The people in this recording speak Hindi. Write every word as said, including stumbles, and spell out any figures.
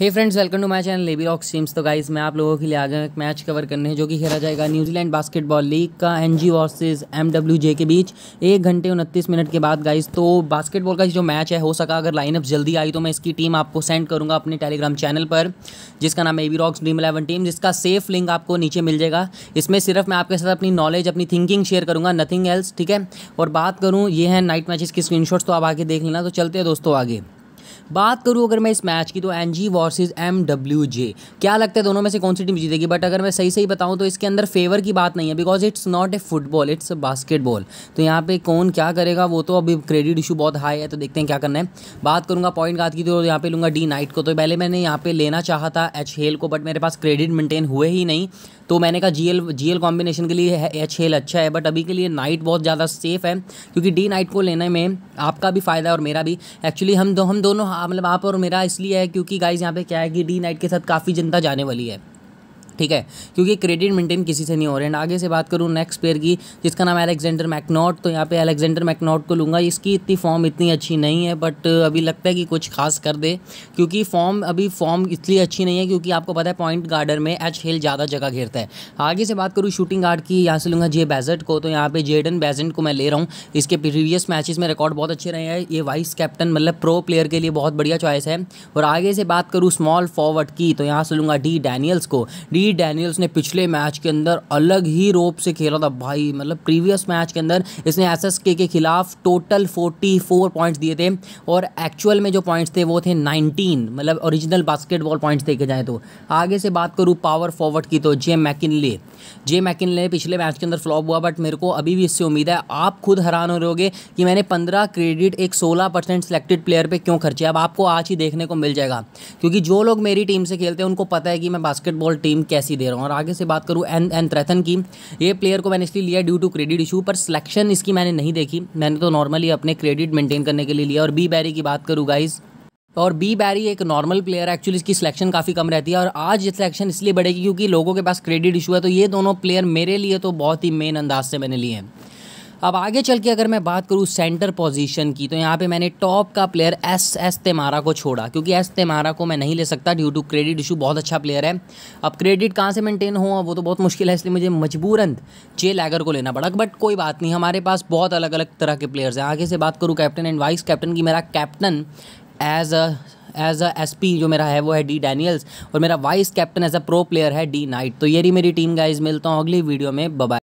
Hey friends, welcome to my channel AB rocks dreams. तो गाइस, मैं आप लोगों के लिए आ गया एक मैच कवर करने जो कि खेला जाएगा न्यूजीलैंड बास्केटबॉल लीग का एनजी वर्सेस एमडब्ल्यूजे के बीच एक घंटे उनतीस मिनट के बाद। गाइस तो बास्केटबॉल का जो मैच है, हो सका अगर लाइनअप जल्दी आई तो मैं इसकी टीम आपको सेंड करूँगा अपने टेलीग्राम चैनल पर, जिसका नाम है AB rocks dream eleven team, जिसका सेफ लिंक आपको नीचे मिल जाएगा। इसमें सिर्फ मैं आपके साथ अपनी नॉलेज, अपनी थिंकिंग शेयर करूँगा, नथिंग एल्स, ठीक है। और बात करूँ, ये है नाइट मैचेस की स्क्रीनशॉट्स, तो आप आगे देख लेना। तो चलते हैं दोस्तों आगे। बात करूं अगर मैं इस मैच की, तो एनजी वर्सेस एमडब्ल्यूजे, क्या लगता है दोनों में से कौन सी टीम जीतेगी? बट अगर मैं सही सही बताऊं तो इसके अंदर फेवर की बात नहीं है, because it's not a football, it's a basketball. तो यहाँ पे कौन क्या करेगा वो तो अभी क्रेडिट इशू बहुत हाई है, तो देखते हैं क्या करना है। बात करूँगा पॉइंट गार्ड की, तो यहाँ पे लूँगा डी नाइट को। तो पहले मैंने यहाँ पे लेना चाहा था एच हेल को, बट मेरे पास क्रेडिट मेंटेन हुए ही नहीं, तो मैंने कहा G L G L combination के लिए एच हेल अच्छा है। बट अभी के लिए नाइट बहुत ज़्यादा सेफ है, क्योंकि डी नाइट को लेने में आपका भी फ़ायदा है और मेरा भी। एक्चुअली हम दो हम दोनों मतलब आप और मेरा इसलिए है क्योंकि गाइस यहाँ पे क्या है कि डी नाइट के साथ काफ़ी जनता जाने वाली है, ठीक है, क्योंकि क्रेडिट मेंटेन किसी से नहीं हो रहे हैं। आगे से बात करूँ नेक्स्ट प्लेयर की, जिसका नाम है अलेक्जेंडर मैकनॉट। तो यहाँ पे अलेक्जेंडर मैकनॉट को लूँगा। इसकी इतनी फॉर्म इतनी अच्छी नहीं है, बट अभी लगता है कि कुछ खास कर दे, क्योंकि फॉर्म अभी फॉर्म इसलिए अच्छी नहीं है क्योंकि आपको पता है पॉइंट गार्डर में एच हेल ज़्यादा जगह घेरता है। आगे से बात करूँ शूटिंग गार्ड की, यहाँ से लूँगा जे बेजेंट को। तो यहाँ पर जेडन बेजेंट को मैं ले रहा हूँ। इसके प्रीवियस मैचेस में रिकॉर्ड बहुत अच्छे रहे हैं, ये वाइस कैप्टन मतलब प्रो प्लेयर के लिए बहुत बढ़िया चॉइस है। और आगे से बात करूँ स्मॉल फॉरवर्ड की, तो यहाँ से लूँगा डी डैनियल्स को। डी डैनियल्स ने पिछले मैच के अंदर अलग ही रोप से खेला था भाई, मतलब प्रीवियस मैच के अंदर इसने एसएसके के खिलाफ टोटल चौवालीस पॉइंट्स दिए थे, और एक्चुअल में जो पॉइंट्स थे वो थे उन्नीस, मतलब ओरिजिनल बास्केटबॉल पॉइंट्स देखे जाए तो। आगे से बात करूँ पावर फॉरवर्ड की, तो जे मैकिनले जे मैकिनले पिछले मैच के अंदर फ्लॉप हुआ, बट मेरे को अभी भी इससे उम्मीद है। आप खुद हैरान हो रहोगे कि मैंने पंद्रह क्रेडिट एक सोलह परसेंट सेलेक्टेड प्लेयर पर क्यों खर्चे। अब आपको आज ही देखने को मिल जाएगा, क्योंकि जो लोग मेरी टीम से खेलते हैं उनको पता है कि मैं बास्केटबॉल टीम कैसी दे रहा हूँ। और आगे से बात करूँ एन एन थ्रेथन की, ये प्लेयर को मैंने इसलिए लिया ड्यू टू क्रेडिट इशू, पर सिलेक्शन इसकी मैंने नहीं देखी, मैंने तो नॉर्मली अपने क्रेडिट मेंटेन करने के लिए लिया। और बी बैरी की बात करूँ गाइस, और बी बैरी एक नॉर्मल प्लेयर है, एक्चुअली इसकी सिलेक्शन काफ़ी कम रहती है, और आज ये सिलेक्शन इसलिए बढ़ेगी क्योंकि लोगों के पास क्रेडिट इशू है। तो ये दोनों प्लेयर मेरे लिए तो बहुत ही मेन अंदाज से मैंने लिए हैं। अब आगे चल के अगर मैं बात करूँ सेंटर पोजीशन की, तो यहाँ पे मैंने टॉप का प्लेयर एस एस तेमारा को छोड़ा, क्योंकि एस तेमारा को मैं नहीं ले सकता ड्यू टू क्रेडिट इशू। बहुत अच्छा प्लेयर है, अब क्रेडिट कहाँ से मेंटेन हो वो तो बहुत मुश्किल है, इसलिए मुझे मजबूरन जे लैगर को लेना पड़ा। बट कोई बात नहीं, हमारे पास बहुत अलग अलग तरह के प्लेयर्स हैं। आगे से बात करूँ कैप्टन एंड वाइस कैप्टन की, मेरा captain as a as a S P जो मेरा है वो है डी डैनियल्स, और मेरा vice captain as a pro player है डी नाइट। तो ये रही मेरी टीम गाइज, मिलता हूँ अगली वीडियो में, बाय बाय।